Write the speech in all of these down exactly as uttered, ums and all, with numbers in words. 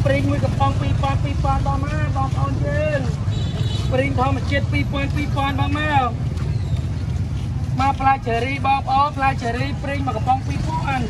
Spring với cặp băng pin pon pin pon băng má băng on trên Spring thao mà chết pin pon pin pon băng má mà pha cherry băng ó pha cherry Spring mà cặp băng pin pon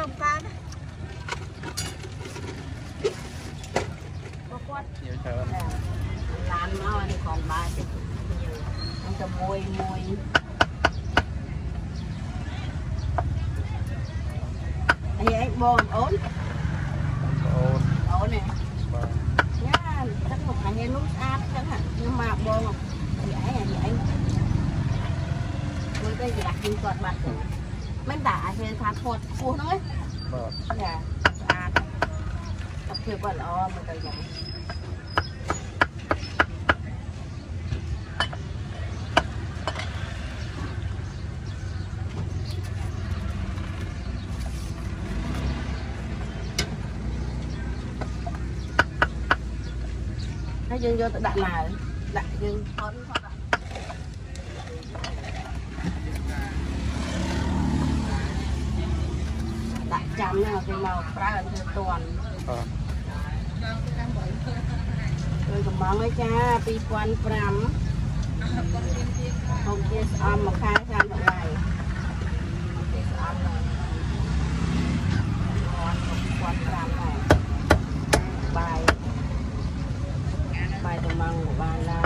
vòng can á. Có nhiều chờ. Làm nó anh còn ba chục nhiều. Anh cho môi môi. Anh ấy bồn ổn. Ổn. Ổn này. Nhá, chắc một anh em nút áp chắc hả? Nhưng mà bồn không? Dễ là dễ. Mới đây thì đặt kim cột bạc rồi. Mấy tả thì thả phốt phù nó ấy. Vâng. Dạ. À. Tập thiệt quả lo mà tao dạy. Nó dưng vô tao đặt mà. Đặt dưng. Thôi thôi đặt. Chăm nào thì màu ra thì toàn rồi cũng mong ấy cha pi quan pram không kia âm một hai trăm một ngày quan pram này bài bài tụi măng của bài là